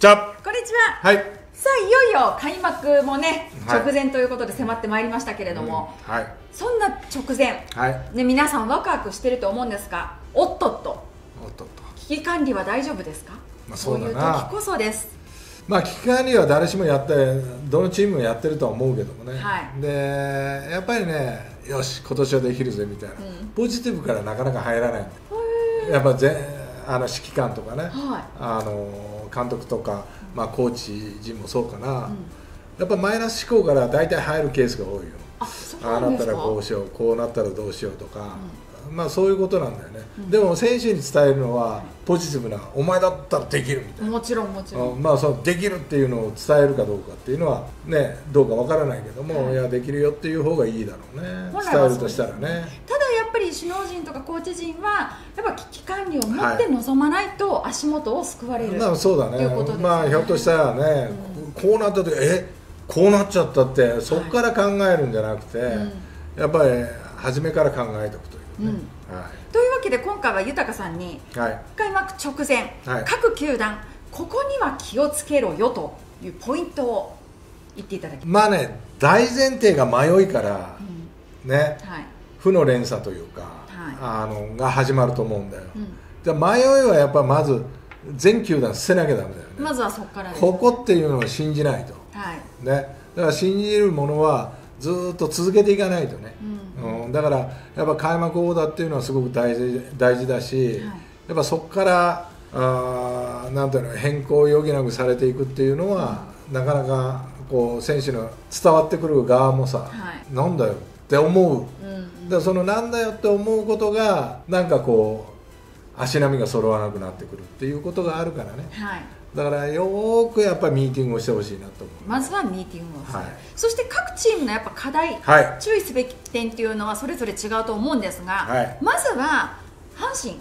じゃあこんにちは。はい、さあいよいよ開幕もね、はい、直前ということで迫ってまいりましたけれども、うん、はい、そんな直前、はい、ね、皆さんワクワクしてると思うんですが、おっとっと、おっとっと、危機管理は大丈夫ですか？まあそうだな、そういう時こそです。まあ危機管理は誰しもやって、どのチームもやってるとは思うけどもね、はい、でやっぱりね、よし今年はできるぜみたいな、うん、ポジティブからなかなか入らない。やっぱ指揮官とかね、はい、監督とか、まあ、コーチ陣もそうかな、うん、やっぱマイナス思考から大体入るケースが多いよ。ああなったらこうしよう、こうなったらどうしようとか、うん、まあそういうことなんだよね、うん、でも選手に伝えるのはポジティブな、お前だったらできるみたいな、もちろんもちろん、まあそのできるっていうのを伝えるかどうかっていうのはね、どうかわからないけども、はい、いやできるよっていう方がいいだろうね、伝えるとしたらね。首脳陣とかコーチ陣はやっぱ危機管理を持って臨まないと足元を救われる、はい、そうだね、ということですね。まあひょっとしたらね、うん、こうなった時、こうなっちゃったって、そこから考えるんじゃなくて、はい、やっぱり初めから考えておくというね、うん、はい、というわけで今回は豊さんに、はい、開幕直前、はい、各球団ここには気をつけろよというポイントを言っていただきます。まあね、大前提が迷いから、うん、ね、はい、負の連鎖というか、はい、が始まると思うんだよ、うん、じゃ迷いはやっぱまず全球団捨てなきゃだめだよね。まずはそこからです。ここっていうのを信じないと、はいね、だから信じるものはずっと続けていかないとね、うんうん、だからやっぱ開幕王だっていうのはすごく大事だし、はい、やっぱそこからなんていうの、変更を余儀なくされていくっていうのは、うん、なかなかこう選手の伝わってくる側もさ、はい、なんだよって思う、だからそのなんだよって思うことがなんかこう足並みが揃わなくなってくるっていうことがあるからね、はい、だからよーくやっぱりミーティングをしてほしいなと思う。まずはミーティングをする、はい、そして各チームのやっぱ課題、はい、注意すべき点っていうのはそれぞれ違うと思うんですが、はい、まずは阪神、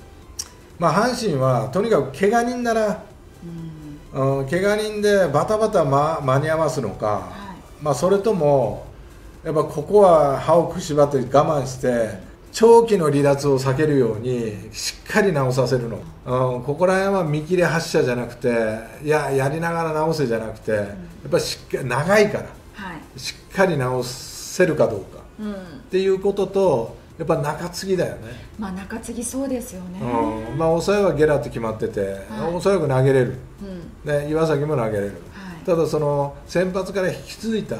まあ阪神はとにかく怪我人なら、うん、怪我人でバタバタ間に合わすのか、はい、まあそれともやっぱここは歯をくしばって我慢して長期の離脱を避けるようにしっかり直させるの、うん、ここら辺は見切り発車じゃなくて、いややりながら直せじゃなくて、やっぱしっかり長いから、はい、しっかり直せるかどうか、うん、っていうことと、やっぱ中継ぎだよね。まあ中継ぎそうですよね、うん、まあ抑えはゲラって決まってて、はい、おそらく投げれる、うん、で岩崎も投げれる、はい、ただその先発から引き継いだ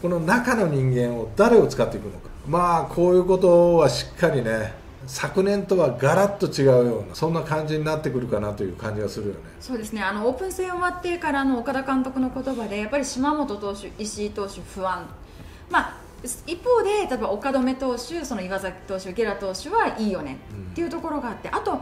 この中の人間を誰を使っていくのか、まあこういうことはしっかりね、昨年とはガラッと違うような、そんな感じになってくるかなという感じがするよね。そうですね、オープン戦終わってからの岡田監督の言葉で、やっぱり島本投手、石井投手不安、まあ一方で例えば岡留投手、その岩崎投手、ゲラ投手はいいよねっていうところがあって、うん、あと、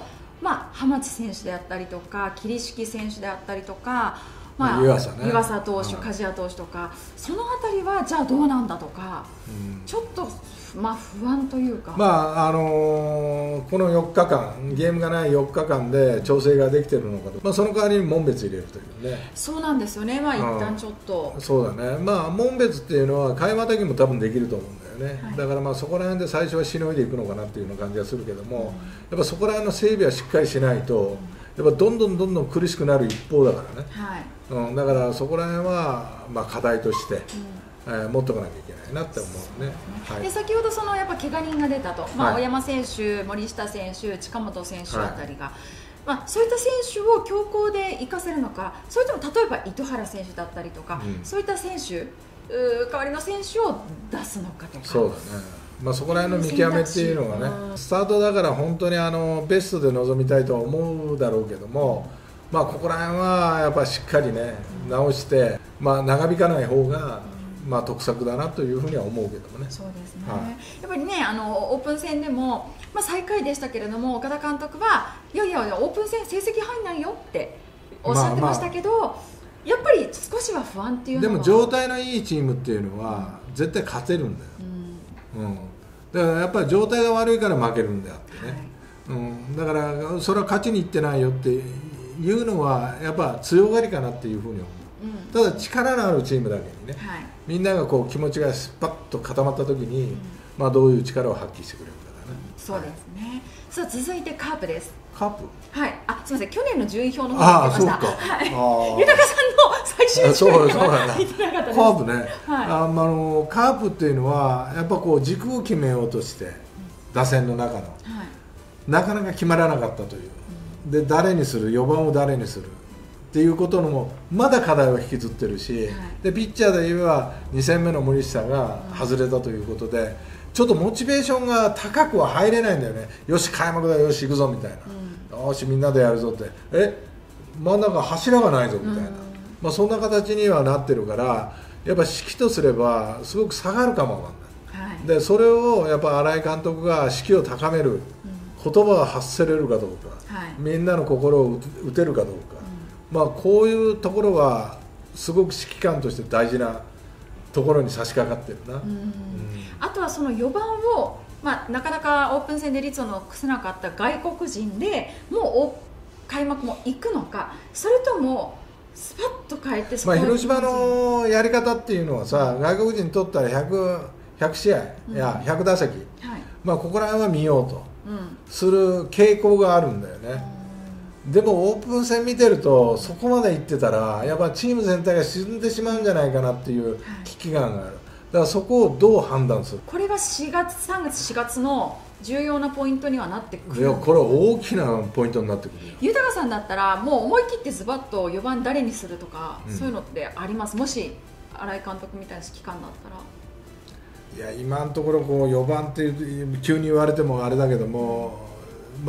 まあ、浜地選手であったりとか桐敷選手であったりとか、まあ、湯浅投手、梶谷投手とか、その辺りはじゃあどうなんだとか、うん、ちょっと、まあ、不安というか、まあこの4日間ゲームがない4日間で調整ができているのかと、まあ、その代わりに門別入れるというね。そうなんですよね、まあ、一旦ちょっと、うん、そうだね、まあ、門別っていうのは会話的にも多分できると思うんだよね、はい、だからまあそこら辺で最初はしのいでいくのかなっていう感じがするけども、うん、やっぱそこら辺の整備はしっかりしないと、やっぱどんどん苦しくなる一方だからね、はい、うん、だからそこら辺はまあ課題として、うん、持っておかなきゃいけないなって思うね。はい、で先ほどそのやっぱ怪我人が出たと、まあ、大山選手、森下選手、近本選手あたりが、はい、まあ、そういった選手を強行で生かせるのか、それとも例えば糸原選手だったりとか、うん、そういった選手代わりの選手を出すのかとか。そうだね、まあそこら辺の見極めっていうのがね、スタートだから本当にベストで臨みたいとは思うだろうけども、まあここら辺はやっぱりしっかりね直して、まあ長引かない方がまあ得策だなというふうには思うけどもね。そうですね、はい、やっぱりね、オープン戦でも、まあ、最下位でしたけれども、岡田監督はいやいやオープン戦成績入んないよっておっしゃってましたけど、まあまあ、やっぱり少しは不安っていうのは。でも状態のいいチームっていうのは絶対勝てるんだよ、うんうん、だからやっぱり状態が悪いから負けるんであってね、はい、うん、だからそれは勝ちにいってないよっていうのはやっぱ強がりかなっていうふうに思う、うん、ただ力のあるチームだけにね、はい、みんながこう気持ちがスパッと固まった時に、うん、まあどういう力を発揮してくれるかそうですね。さあ続いてカープです。カープ。はい。あ、すみません。去年の順位表の方に出ました。はい。豊さんの最終順位が入ってなかったです。カープね。はい。カープっていうのはやっぱこう軸を決めようとして打線の中の、はい、なかなか決まらなかったという。で誰にする、4番を誰にする。っていうことのもまだ課題は引きずってるし、はい、でピッチャーで言えば2戦目の森下が外れたということでちょっとモチベーションが高くは入れないんだよね。よし開幕だ、よし行くぞみたいな、よしみんなでやるぞって、真ん中柱がないぞみたいな、そんな形にはなってるからやっぱ指揮とすればすごく下がるかもわかんない、はい、でそれをやっぱ新井監督が指揮を高める、言葉を発せれるかどうか、はい、みんなの心を打てるかどうか。こういうところはすごく指揮官として大事なところに差し掛かってるな。あとはその4番を、なかなかオープン戦で率を残せなかった外国人でもう開幕も行くのか、それともスパッと変えて、広島のやり方っていうのはさ、外国人取ったら 100試合、いや100打席、ここら辺は見ようとする傾向があるんだよね。でもオープン戦見てるとそこまで行ってたらやっぱチーム全体が沈んでしまうんじゃないかなっていう危機感がある。だからそこをどう判断する、これが4月3月4月の重要なポイントにはなってくる。いやこれは大きなポイントになってくる。豊さんだったらもう思い切ってズバッと4番誰にするとか、そういうのってあります？もし新井監督みたいな指揮官だったら。いや今のところこう4番って急に言われてもあれだけども、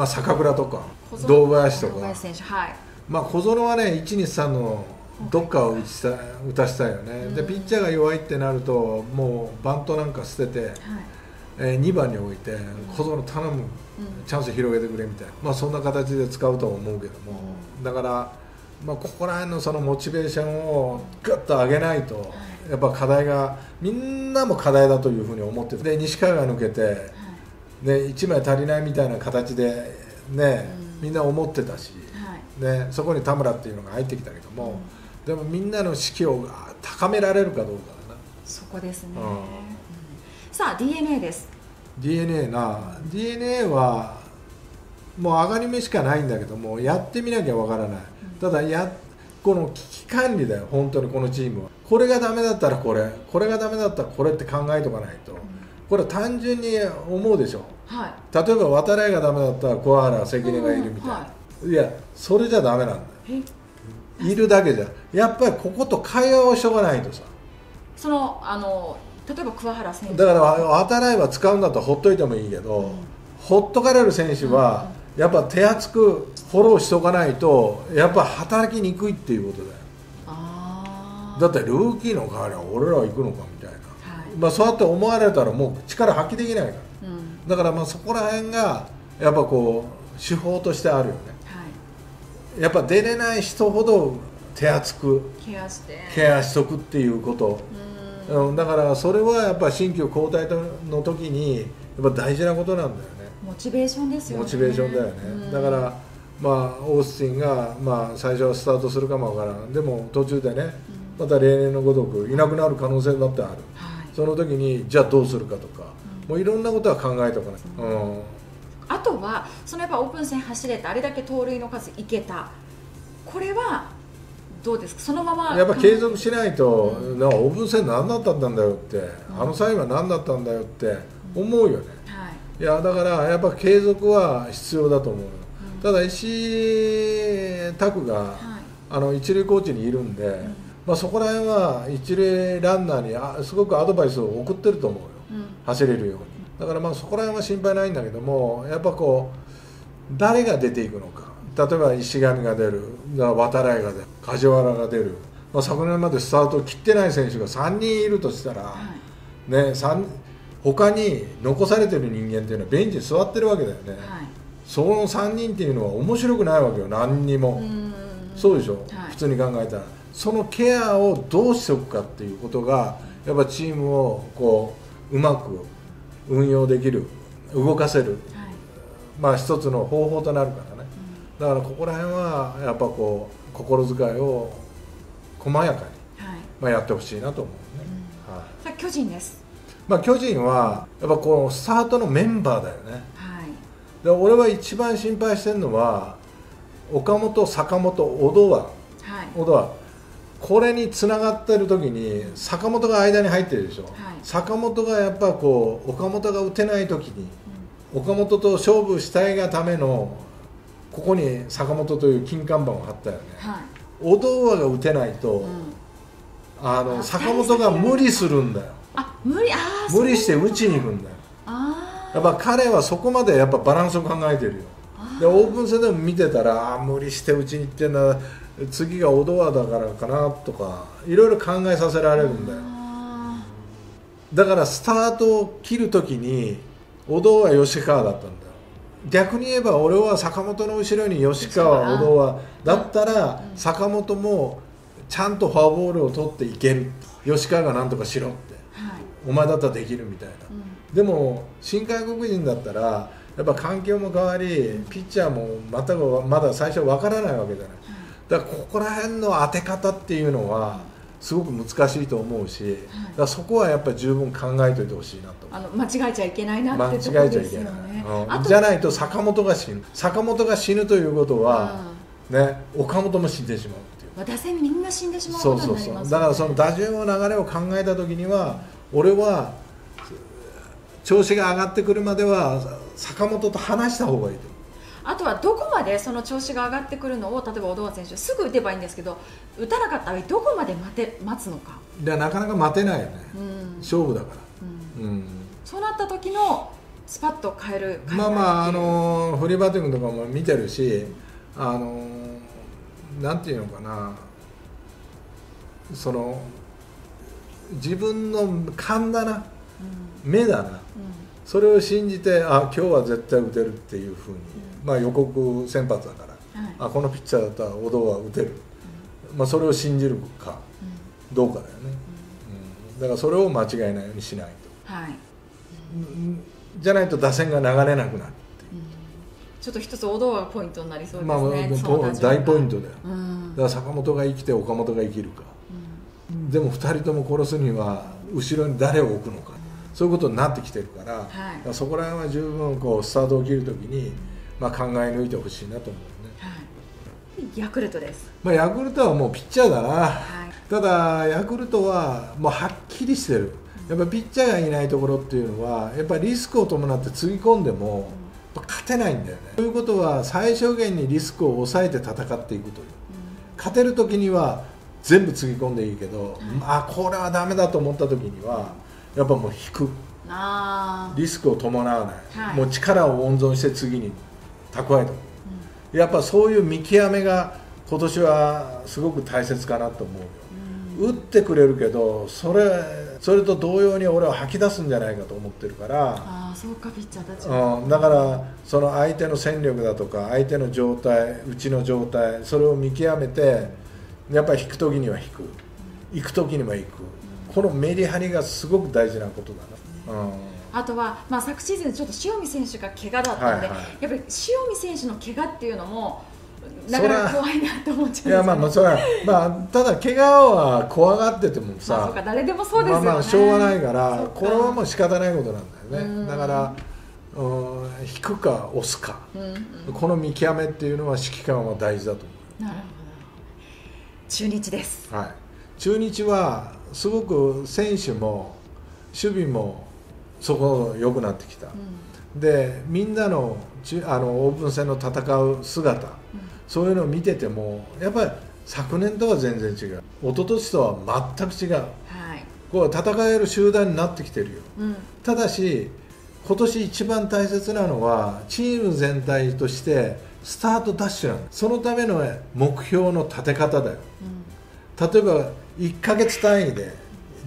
坂倉とか堂林とか、小園はね 1、2、3のどっかを打たしたいよね。でピッチャーが弱いってなるともうバントなんか捨てて、2番に置いて小園頼む、チャンス広げてくれみたいな、そんな形で使うとは思うけども、だから、ここら辺のそのモチベーションをぐっと上げないとやっぱ課題がみんなも課題だというふうに思ってて、で西海岸抜けて1枚足りないみたいな形で、みんな思ってたし、そこに田村っていうのが入ってきたけども、でもみんなの士気を高められるかどうかだな。そこですね。さあ DeNA です。 DeNA な DeNA はもう上がり目しかないんだけども、やってみなきゃわからない。ただこの危機管理だよ本当に。このチームはこれがダメだったらこれ、これがダメだったらこれって考えとかないと、これ単純に思うでしょ、例えば渡来がダメだったら桑原関根がいるみたいな、いやそれじゃダメなんだよ。いるだけじゃやっぱりここと会話をしとかないとさ、その例えば桑原選手だから渡来は使うんだったらほっといてもいいけど、ほっとかれる選手はやっぱ手厚くフォローしとかないとやっぱ働きにくいっていうことだよ。だってルーキーの代わりは俺らは行くのかみたいな、そうやって思われたらもう力発揮できないから、だからそこら辺がやっぱこう手法としてあるよね、やっぱ出れない人ほど手厚くケアしとくっていうこと、だからそれはやっぱ新旧交代の時にやっぱ大事なことなんだよね。モチベーションですよね。モチベーションだよね、だからオースティンが最初はスタートするかもわからん、でも途中でね、また例年のごとくいなくなる可能性だってある、その時にじゃあどうするかとか、もういろんなことは考えておかない。あとはそのやっぱオープン戦走れた、あれだけ盗塁の数いけた、これはどうですか？そのままやっぱ継続しないと、なんかオープン戦何だったんだよって、あの際は何だったんだよって思うよね。いやだからやっぱ継続は必要だと思う。ただ石井拓が、一塁コーチにいるんで。そこら辺は一塁ランナーにすごくアドバイスを送ってると思うよ、走れるように。だからそこら辺は心配ないんだけども、やっぱこう誰が出ていくのか、例えば石上が出る、渡来が出る、梶原が出る、昨年までスタートを切ってない選手が3人いるとしたら、他に残されてる人間っていうのはベンチに座ってるわけだよね、その3人っていうのは面白くないわけよ、何にも。そうでしょ、普通に考えたら。そのケアをどうしておくかっていうことがやっぱチームをこううまく運用できる、動かせる、一つの方法となるからね、だからここら辺はやっぱこう心遣いを細やかにやってほしいなと思うね。さあ巨人です。まあ、巨人はやっぱこのスタートのメンバーだよね、はい、で俺は一番心配してるのは岡本、坂本、小戸は、はい、小戸はこれにつながっている時に坂本が間に入ってるでしょ、はい、坂本がやっぱこう岡本が打てない時に、うん、岡本と勝負したいがためのここに坂本という金看板を張ったよね、はい、小戸はが打てないと、うん、坂本が無理するんだよ。無理して打ちに行くんだよ。やっぱ彼はそこまでやっぱバランスを考えてるよ。でオープン戦でも見てたら、無理して打ちに行ってんだ、次が小戸和だからかなとかいろいろ考えさせられるんだよ。だからスタートを切るときに小戸和は吉川だったんだよ。逆に言えば俺は坂本の後ろに吉川、小戸和だったら坂本もちゃんとフォアボールを取っていける、吉川がなんとかしろって、はい、お前だったらできるみたいな、うん、でも新外国人だったらやっぱ環境も変わりピッチャーも全くまだ最初わからないわけじゃない、うん、だからここら辺の当て方っていうのはすごく難しいと思うし、はい、だからそこはやっぱ十分考えておいてほしいなと、間違えちゃいけないなってところですよね。じゃないと坂本が死ぬ、坂本が死ぬということは、ね、岡本も死んでしまう。打線みんな死んでしまうことになります。だからその打順の流れを考えた時には、俺は調子が上がってくるまでは坂本と話した方がいいと。あとはどこまでその調子が上がってくるのを、例えば小戸和選手すぐ打てばいいんですけど、打たなかったらどこまで待つのか。なかなか待てないよね、うん、勝負だから、うんうん、そうなった時のスパッと変える、まあまあフリーバッティングとかも見てるし、なんていうのかな、その自分の勘だな、うん、目だな、うん、それを信じて、あ、今日は絶対打てるっていうふうに、まあ、予告先発だから、はい、あ、このピッチャーだったら小戸は打てる、うん、まあ、それを信じるか、うん、どうかだよね、うんうん、だからそれを間違いないようにしないと、はい、うん、じゃないと打線が流れなくなる。ちょっと一つ小戸和がポイントになりそうですね。まあ大ポイントだよ、うん、だから坂本が生きて岡本が生きるか、うん、でも2人とも殺すには後ろに誰を置くのか、うん、そういうことになってきてるから、はい、だからそこら辺は十分こうスタートを切るときに、まあ、考え抜いてほしいなと思うね、はい、ヤクルトです、まあ、ヤクルトはもうピッチャーだな、はい、ただヤクルトはもうはっきりしてる。やっぱピッチャーがいないところっていうのはやっぱリスクを伴ってつぎ込んでも、うん、勝てないんだよね。ということは最小限にリスクを抑えて戦っていくという、うん、勝てる時には全部つぎ込んでいいけど、はい、あ、これはダメだと思った時にはやっぱもう引く、リスクを伴わない、はい、もう力を温存して次に蓄えておく、うん、やっぱそういう見極めが今年はすごく大切かなと思うよ、うん、打ってくれるけどそれと同様に俺は吐き出すんじゃないかと思ってるから、あ、そうか、ピッチャーたちは、うん、だからその相手の戦力だとか相手の状態、うちの状態、それを見極めてやっぱり引く時には引く、行く時には行く、このメリハリがすごく大事なことだな、うん。あとは、まあ、昨シーズンちょっと塩見選手が怪我だったので、はいはい、やっぱり塩見選手の怪我っていうのもなかなか怖いなと思っちゃうんですよね。ただ怪我は怖がっててもさ、そうか、誰でもそうですよね。まあまあしょうがないから、これはもう仕方ないことなんだよね。だから引くか押すか、この見極めっていうのは指揮官は大事だと思う。なるほど。中日です、はい、中日はすごく選手も守備もそこ良くなってきた、でみんなのオープン戦の戦う姿、そういうのを見ててもやっぱり昨年とは全然違う、一昨年とは全く違う、はい、こう戦える集団になってきてるよ、うん、ただし今年一番大切なのはチーム全体としてスタートダッシュなの。そのための目標の立て方だよ、うん、例えば1ヶ月単位で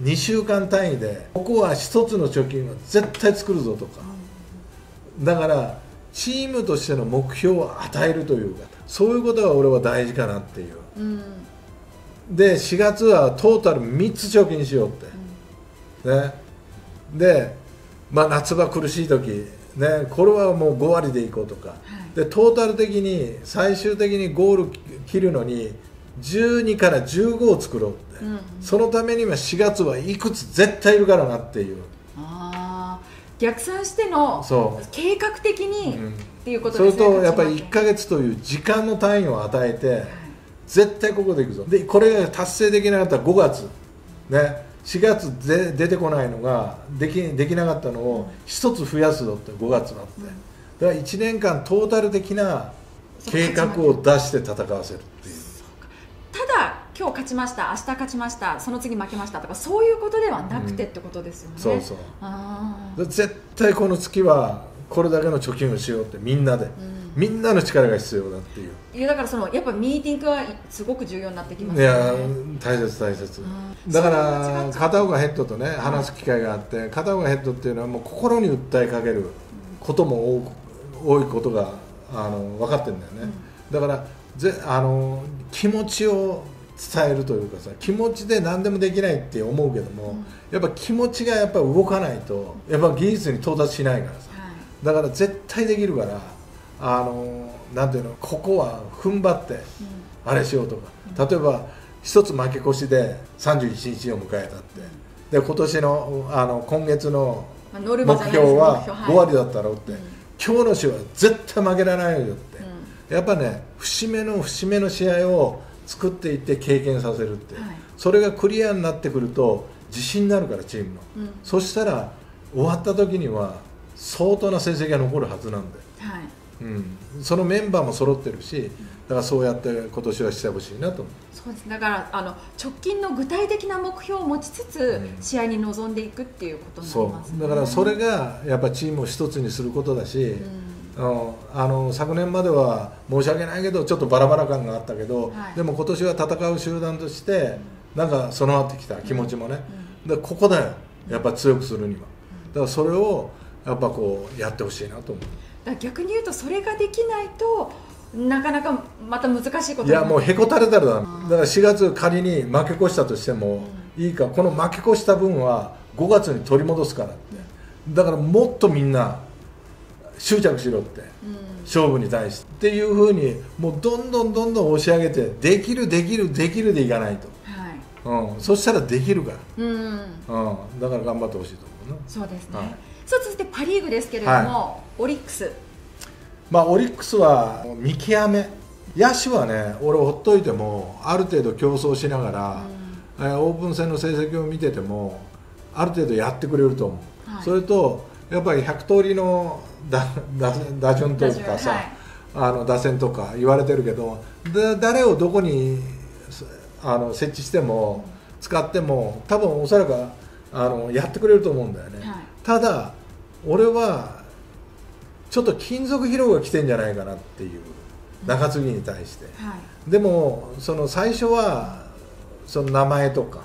2週間単位でここは1つの貯金は絶対作るぞとか、うん、だからチームとしての目標を与えるというか、そういうことが俺は大事かなっていう、うん、で4月はトータル3つ貯金しようって、うん、ね、で、まあ、夏場苦しい時、ね、これはもう5割でいこうとか、はい、でトータル的に最終的にゴール切るのに12から15を作ろうって、うん、そのためには4月はいくつ絶対いるからなっていう、逆算しての計画的にっていうことですね。それとやっぱり1ヶ月という時間の単位を与えて、はい、絶対ここでいくぞ。でこれが達成できなかったら5月ね、4月で出てこないのができなかったのを1つ増やすぞって5月なって、うん、だから1年間トータル的な計画を出して戦わせるっていう。ただ今日勝ちました、明日勝ちました、その次負けましたとかそういうことではなくてってことですよね。そうそう。絶対この月はこれだけの貯金をしようってみんなで、みんなの力が必要だっていう。いやだからそのやっぱミーティングはすごく重要になってきますね。いや大切大切。だから片岡ヘッドとね話す機会があって、片岡ヘッドっていうのはもう心に訴えかけることも多いことが分かってるんだよね。だから気持ちを伝えるというかさ、気持ちで何でもできないって思うけども、やっぱ気持ちがやっぱ動かないとやっぱ技術に到達しないからさ、はい、だから絶対できるから、なんていうの、ここは踏ん張ってあれしようとか、うん、例えば一つ負け越しで31日を迎えたって、で今年の今月の目標は5割だったろうって、はい、今日の試合は絶対負けられないよって、うん、やっぱね節目の節目の試合を作っていって経験させるって、はい、それがクリアになってくると自信になるからチームの、うん、そしたら終わった時には相当な成績が残るはずなんで、はい、うん、そのメンバーも揃ってるし、だからそうやって今年はしてほしいなと思う。そうです。だから直近の具体的な目標を持ちつつ、うん、試合に臨んでいくっていうことになりますね。そうだからそれがやっぱチームを一つにすることだし、うん、昨年までは申し訳ないけどちょっとバラバラ感があったけど、はい、でも今年は戦う集団としてなんか備わってきた気持ちもね、うんうん、ここだよやっぱ強くするには、うん、だからそれをやっぱこうやってほしいなと思う。だから逆に言うとそれができないとなかなかまた難しいことになる。いやもうへこたれたらだだから4月仮に負け越したとしてもいいか、この負け越した分は5月に取り戻すからって、だからもっとみんな執着しろって、うん、勝負に対してっていうふうにもうどんどん押し上げて、できるでいかないと、はい、うん、そしたらできるから、うんうん、だから頑張ってほしいと思うな。そうですね、はい、さあ続いてパ・リーグですけれども、はい、オリックス、まあ、オリックスは見極め、野手はね俺ほっといてもある程度競争しながら、うん、オープン戦の成績を見ててもある程度やってくれると思う、はい、それとやっぱり100通りの打順とかさ、はい、打線とか言われてるけど、誰をどこに設置しても使っても多分おそらくやってくれると思うんだよね、はい、ただ俺はちょっと金属疲労が来てんじゃないかなっていう、中継ぎに対して、はい、でもその最初はその名前とか、うん、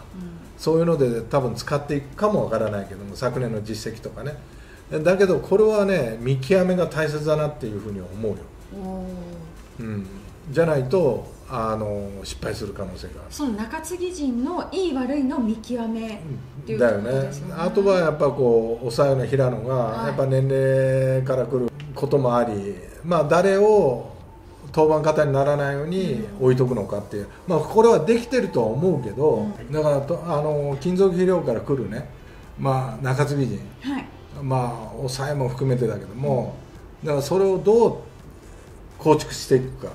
そういうので多分使っていくかもわからないけども、昨年の実績とかね、だけどこれはね見極めが大切だなっていうふうに思うよ。うん、じゃないと失敗する可能性がある。その中継ぎ陣のいい悪いの見極めっていうことですよね。だよね。あとはやっぱこう抑えの平野が、はい、やっぱ年齢からくることもあり、まあ誰を登板型にならないように置いとくのかっていう、まあこれはできてるとは思うけど、うん、だから金属肥料からくるね、まあ中継ぎ陣。はい、まあ抑えも含めてだけども、だからそれをどう構築していくか、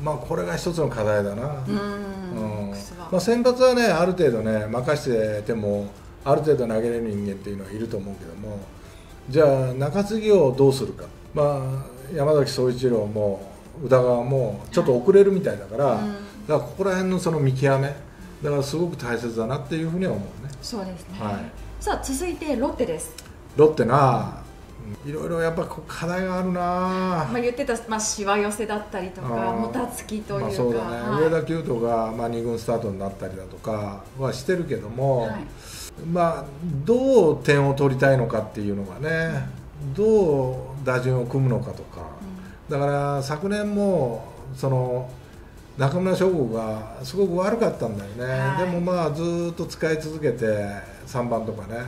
まあこれが一つの課題だな。先発はねある程度ね任せてもある程度投げれる人間っていうのはいると思うけども、じゃあ中継ぎをどうするか、まあ山崎颯一郎も宇田川もちょっと遅れるみたいだから、はい、だからここら辺のその見極め、だからすごく大切だなっていうふうには思うね。そうですね、はい、さあ続いてロッテです。ロッテないろいろやっぱ課題があるな、まあ言ってた、まあ、しわ寄せだったりとかもたつきというか、そうだね、はい、上田清人がまあ2軍スタートになったりだとかはしてるけども、はい、まあどう点を取りたいのかっていうのがね、どう打順を組むのかとか、だから昨年もその中村奨吾がすごく悪かったんだよね、はい、でもまあずっと使い続けて3番とかね、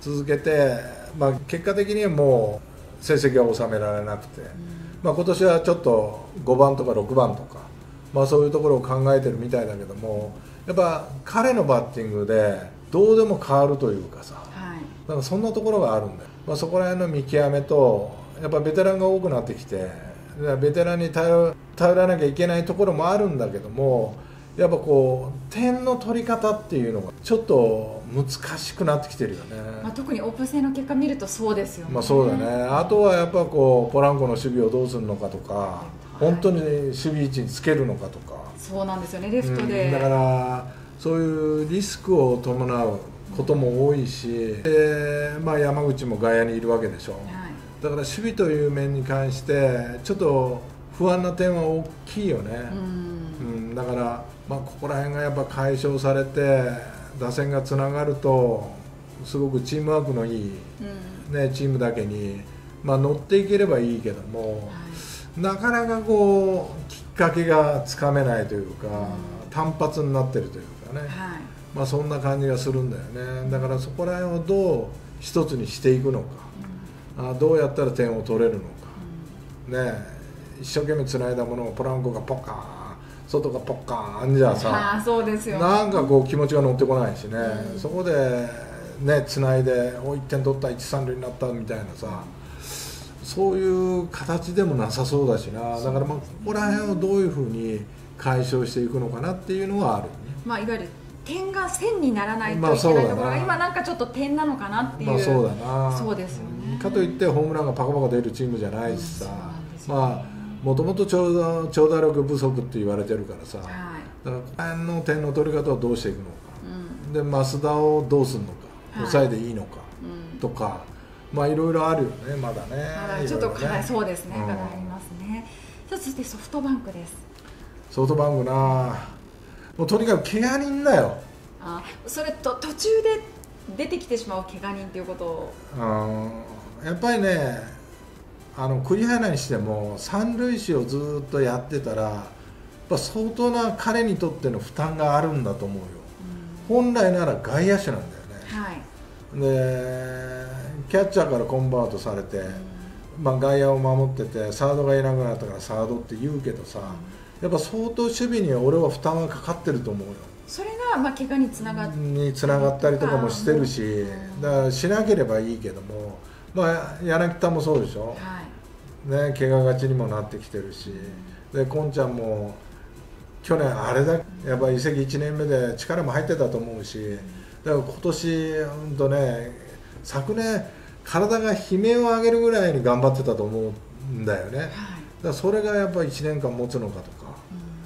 続けて。まあ結果的にはもう成績は収められなくて、まあ今年はちょっと5番とか6番とか、まあそういうところを考えてるみたいだけども、やっぱ彼のバッティングでどうでも変わるというかさ、だからそんなところがあるんだよ、そこら辺の見極めと、やっぱベテランが多くなってきて、ベテランに頼らなきゃいけないところもあるんだけども、やっぱこう点の取り方っていうのがちょっと難しくなってきてるよね、特にオープン戦の結果見るとそうですよね、そうだね。あとはやっぱこうポランコの守備をどうするのかとか、本当に守備位置につけるのかとか、そうなんですよね、レフトで、だからそういうリスクを伴うことも多いし、山口も外野にいるわけでしょ、だから守備という面に関してちょっと不安な点は大きいよね、だから、ここら辺がやっぱ解消されて打線がつながるとすごくチームワークのいい、チームだけに、乗っていければいいけども、なかなかこうきっかけがつかめないというか、単発になってるというかね、そんな感じがするんだよね。だからそこら辺をどう一つにしていくのか、どうやったら点を取れるのか、一生懸命つないだものをポランコがポッカーン、外がポッカーンじゃさ、なんかこう気持ちが乗ってこないしね、そこでつないで1点取った1、3塁になったみたいなさ、そういう形でもなさそうだしな、だからここら辺をどういうふうに解消していくのかなっていうのはあるよね。いわゆる点が線にならないといけないところが今なんかちょっと点なのかなっていう、そうだな、そうですよね。かといってホームランがパカパカ出るチームじゃないしさ、もともと長打力不足って言われてるからさ、だからこの点の取り方をどうしていくのか、で増田をどうするのか、抑えでいいのかとか、いろいろあるよね、まだね、ちょっと課題、そうですね、課題ありますね。そしてソフトバンクです。ソフトバンクな、もうとにかく怪我人だよ。それと途中で出てきてしまう怪我人っていうことを、やっぱりね、栗原にしても三塁手をずっとやってたら、やっぱ相当な彼にとっての負担があるんだと思うよ、本来なら外野手なんだよね、でキャッチャーからコンバートされて、外野を守っててサードがいなくなったからサードって言うけどさ、やっぱ相当守備には俺は負担がかかってると思うよ。それが怪我につながったりとかもしてるし、だからしなければいいけども、柳田もそうでしょ、怪我がちにもなってきてるし、こんちゃんも去年あれだけやっぱ移籍1年目で力も入ってたと思うし、だから今年本当ね、昨年体が悲鳴を上げるぐらいに頑張ってたと思うんだよね、だからそれがやっぱ1年間持つのかとか、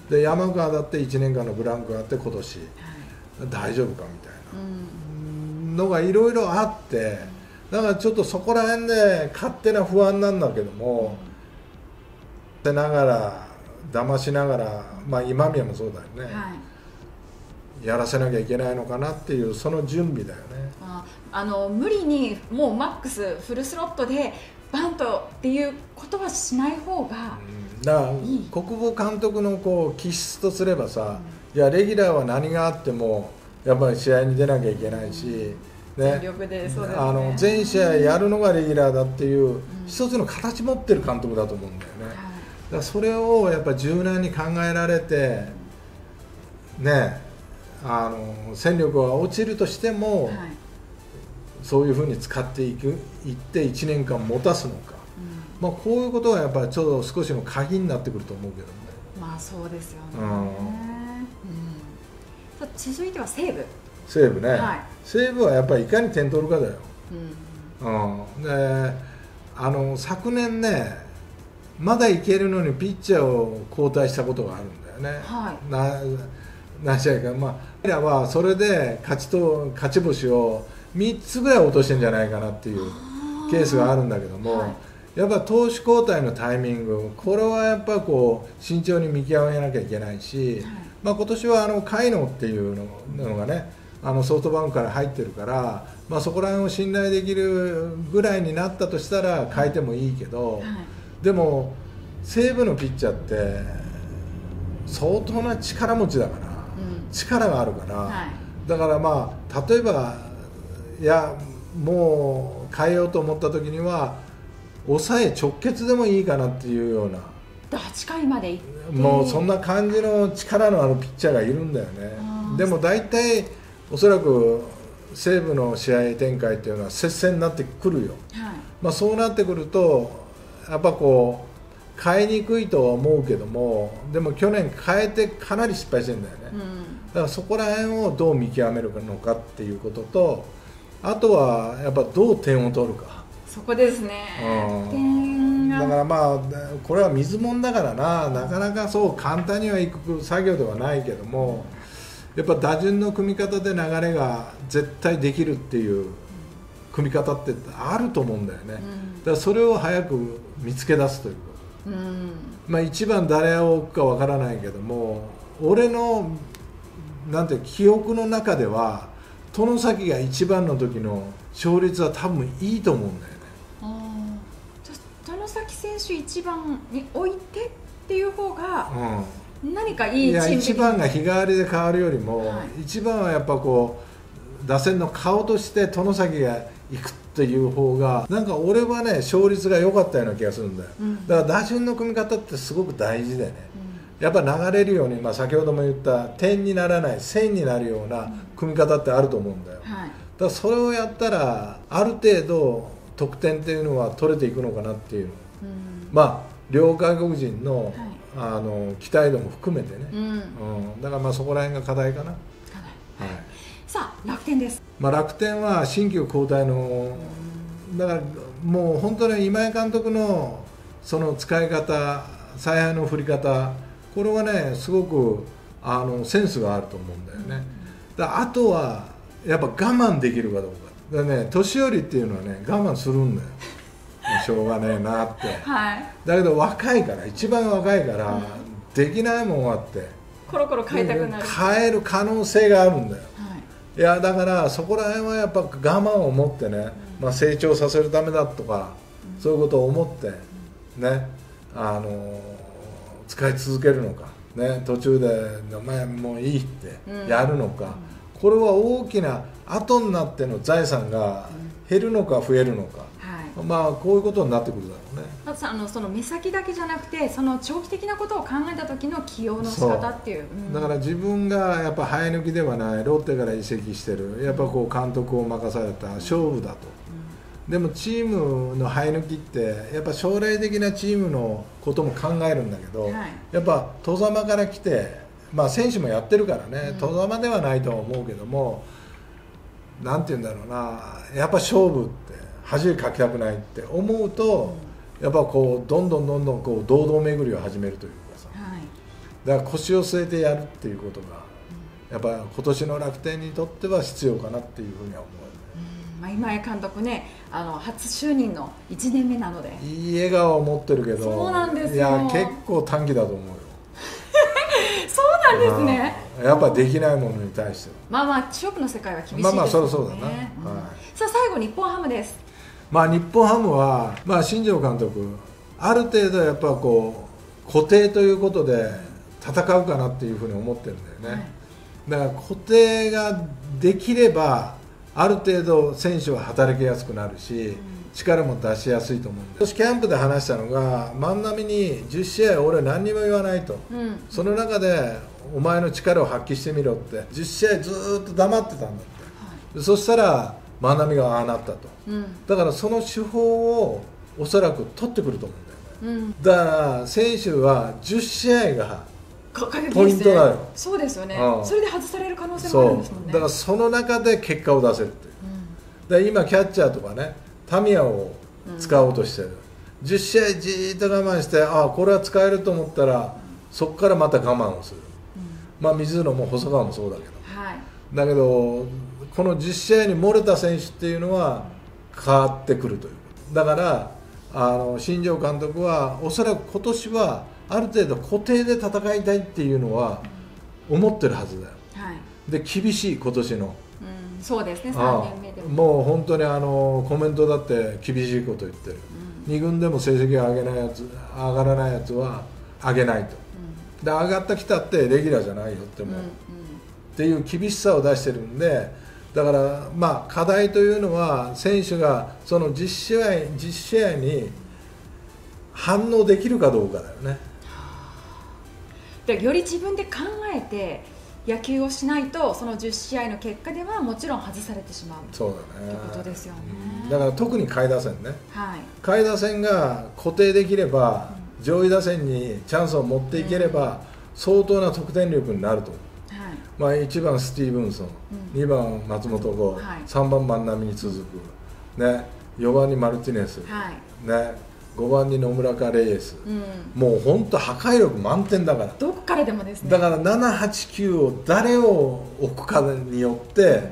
で山川だって1年間のブランクがあって今年、大丈夫かみたいなのがいろいろあって、だからちょっとそこら辺で勝手な不安なんだけども、でながら騙しながら、今宮もそうだよね、やらせなきゃいけないのかなっていう、その準備だよね。無理にもうマックスフルスロットでバントっていうことはしない方がいい。小久保監督のこう気質とすればさ、いやレギュラーは何があってもやっぱり試合に出なきゃいけないし、全試合やるのがレギュラーだっていう、一つの形持ってる監督だと思うんだよね、だからそれをやっぱ柔軟に考えられてね、戦力は落ちるとしても、そういうふうに使っていって1年間持たすのか、こういうことがやっぱりちょっと少しの鍵になってくると思うけどね。そうですよね、続いては西武。西武ね、西武はやっぱりいかに点取るかだよ、で昨年ね、まだいけるのにピッチャーを交代したことがあるんだよね、何試合か、彼らはそれで勝ち星を3つぐらい落としてんじゃないかなっていうケースがあるんだけども、やっぱ投手交代のタイミング、これはやっぱこう慎重に見極めなきゃいけないし、今年は甲斐野っていうのがね、ソフトバンクから入ってるから、そこら辺を信頼できるぐらいになったとしたら変えてもいいけど、でも西武のピッチャーって相当な力持ちだから、力があるから、だから例えばもう変えようと思った時には抑え直結でもいいかなっていうような、8回まで行ってもうそんな感じの力のあるピッチャーがいるんだよね。でも大体おそらく西武の試合展開っていうのは接戦になってくるよ、はい、まあそうなってくるとやっぱこう変えにくいとは思うけども、でも去年変えてかなり失敗してるんだよね、うん、だからそこら辺をどう見極めるのかっていうことと、あとはやっぱどう点を取るか、そこですね、うん、だからまあこれは水もんだからな、なかなかそう簡単にはいく作業ではないけども、やっぱ打順の組み方で流れが絶対できるっていう組み方ってあると思うんだよね、うん、だからそれを早く見つけ出すということ、うん、まあ一番誰を置くかわからないけども、俺のなんて記憶の中では外崎が1番の時の勝率は多分いいと思うんだよね。あ、じゃあ外崎選手1番に置いてっていう方が、うん何かいいチーム、いや1番が日替わりで変わるよりも、はい、1番はやっぱこう打線の顔として外崎が行くっていう方がなんか俺はね勝率が良かったような気がするんだよ、うん、だから打順の組み方ってすごく大事でね、うん、やっぱ流れるように、まあ、先ほども言った点にならない線になるような組み方ってあると思うんだよ、うんはい、だからそれをやったらある程度得点っていうのは取れていくのかなっていう、うん、まあ両外国人の、はい期待度も含めてね、うんうん、だからまあそこら辺が課題かな。はい、さあ楽天です、まあ、楽天は新旧交代のだからもう本当に今井監督のその使い方、采配の振り方、これはねすごくセンスがあると思うんだよね、うん、だあとはやっぱ我慢できるかどうかだからね、年寄りっていうのはね我慢するんだよしょうがねえなって、はい、だけど若いから一番若いから、うん、できないもんあってコロコロ変えたくなる、変える可能性があるんだよ、はい、いやだからそこら辺はやっぱ我慢を持ってね、うんまあ、成長させるためだとか、うん、そういうことを思って、うん、ね使い続けるのか、ね、途中で「お前もういい」ってやるのか、うん、これは大きな後になっての財産が減るのか増えるのか。まあこういうことになってくるだろうね。まずその目先だけじゃなくてその長期的なことを考えた時の起用の仕方っていう、うん、だから自分がやっぱ生え抜きではない、ロッテから移籍してる、やっぱこう監督を任された勝負だと、うん、でもチームの生え抜きってやっぱ将来的なチームのことも考えるんだけど、はい、やっぱ外様から来て、まあ、選手もやってるからね、うん、外様ではないとは思うけども、なんて言うんだろうな、やっぱ勝負って恥かきたくないって思うと、やっぱこうどんどんこう堂々巡りを始めるというかさ、はい、だから腰を据えてやるっていうことがやっぱ今年の楽天にとっては必要かなっていうふうには思うよね。今井監督ね、初就任の1年目なのでいい笑顔を持ってるけど、そうなんですよ、いや結構短期だと思うよそうなんですね、やっぱできないものに対しては、まあまあ勝負の世界は厳しいですよね。まあまあそうだな、はい、さあ最後日本ハムです。まあ日本ハムは、まあ、新庄監督、ある程度やっぱこう固定ということで戦うかなっていうふうに思ってるんだよね、はい、だから固定ができればある程度選手は働きやすくなるし、うん、力も出しやすいと思うんで、キャンプで話したのが万波に10試合俺何にも言わないと、うん、その中でお前の力を発揮してみろって10試合ずっと黙ってたんだって、はい、そしたら万波がああなったと、うん、だからその手法をおそらく取ってくると思うんだよね、うん、だから選手は10試合がポイントなの、そうですよね、うん、それで外される可能性もあるんですもんね。だからその中で結果を出せるっていう、うん、だから今キャッチャーとかねタミヤを使おうとしてる、うん、10試合じーっと我慢して、ああこれは使えると思ったらそこからまた我慢をする、うん、まあ水野も細川もそうだけど、はい、だけどこの10試合に漏れた選手っていうのは変わってくるという、だから新庄監督はおそらく今年はある程度固定で戦いたいっていうのは思ってるはずだよ、はい、で厳しい今年の、うん、そうですね、3年目でもう本当にコメントだって厳しいこと言ってる、うん、2軍でも成績が上がらないやつは上げないと、うん、で上がってきたってレギュラーじゃないよっても、うんうん、っていう厳しさを出してるんで、だからまあ課題というのは選手がその10試合に反応できるかどうかだよね。だからより自分で考えて野球をしないとその10試合の結果ではもちろん外されてしまうそうだねということですよね。だから特に下位打線ね、はい、下位打線が固定できれば、うん、上位打線にチャンスを持っていければ、うん、相当な得点力になると、はい、まあ、1番スティーブンソン、うん、2番松本剛、はい、3番万波に続く、ね、4番にマルティネス、はいね、5番に野村かレイエス、うん、もう本当破壊力満点だからどこからでもですね。だから7、8、9を誰を置くかによって、うん、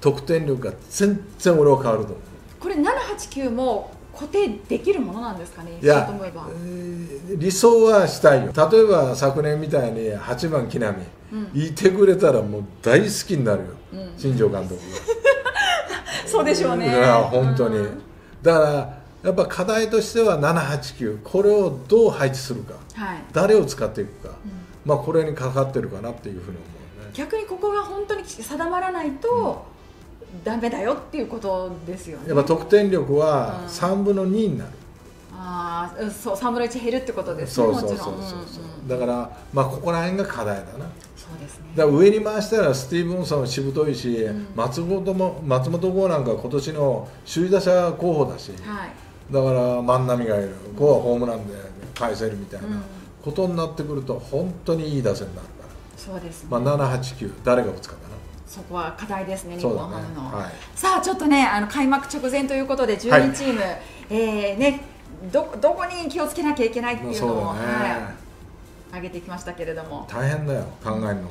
得点力が全然俺は変わると思う。これ7、8、9も固定できるものなんですかね。いや、そうと思えば、理想はしたいよ。例えば昨年みたいに8番木浪、うん、いてくれたらもう大好きになるよ、うん、新庄監督がそうでしょうね。いや本当に、うん、だからやっぱ課題としては789これをどう配置するか、はい、誰を使っていくか、うん、まあこれにかかってるかなっていうふうに思うね。逆にここが本当に定まらないとダメだよっていうことですよね。やっぱ得点力は3分の2になる、うん、ああそう3分の1減るってことですね。もちろんだからまあここら辺が課題だな。そうですね。だから上に回したらスティーブンソンしぶといし、うん、松本剛なんか今年の首位打者候補だし、はい、だから万波がいる、ここはホームランで返せるみたいなことになってくると本当にいい打線になるから、そうですね、まあ7、8、9誰が打つかだな。そこは課題ですね、日本ハムの、はい、さあちょっとね、開幕直前ということで12チーム、はい、ね、どこに気をつけなきゃいけないっていうのも、もうそうだね、はい、上げてきましたけれども大変だよ、考えるのも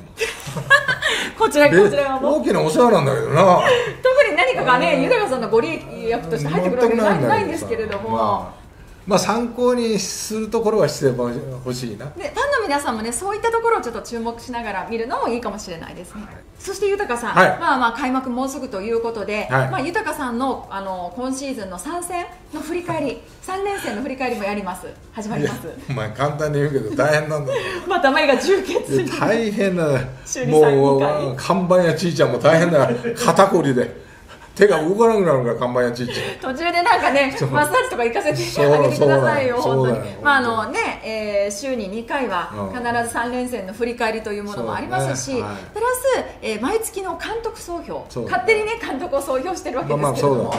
こちらも大きなお世話なんだけどな特に何かがね、豊さんのご利益役として入ってくるわけないんですけれども、まあ参考にするところはしてほしいな。で、ファンの皆さんもね、そういったところをちょっと注目しながら見るのもいいかもしれないですね。はい、そして豊さん、はい、まあ開幕もうすぐということで、はい、まあ豊さんの今シーズンの3戦の振り返り、3連戦の振り返りもやります。始まります。お前簡単に言うけど大変なんだ。まあ頭が充血。大変な。もう看板やちいちゃんも大変だ。肩こりで。手が動かなくなるから看板やちいち途中でなんかねマッサージとか行かせてあげてくださいよ。本当にまあね、週に2回は必ず3連戦の振り返りというものもありますし、プラス毎月の監督総評、勝手にね監督を総評してるわけですけれども、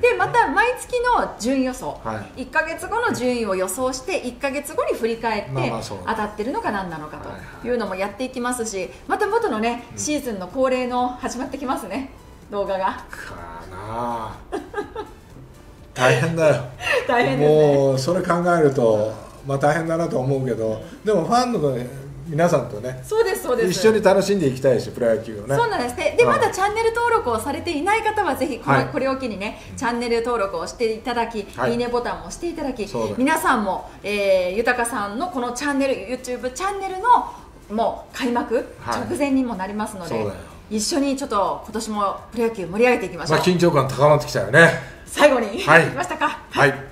でまた毎月の順位予想、1か月後の順位を予想して1か月後に振り返って当たってるのか何なのかというのもやっていきますし、また元のねシーズンの恒例の始まってきますね、動画がかな大変だよ大変ですね。もうそれ考えるとまあ大変だなと思うけど、でもファンの皆さんとね、そうですそうです、一緒に楽しんでいきたいし、プロ野球をね。そうなんですね。でまだチャンネル登録をされていない方はぜひこれを機にね、チャンネル登録をしていただき、いいねボタンも押していただき、皆さんも豊さんのこのチャンネル YouTube チャンネルのもう開幕直前にもなりますので、一緒にちょっと今年もプロ野球盛り上げていきましょう。まあ緊張感高まってきたよね。最後に、はい、いきましたか。はい。はい。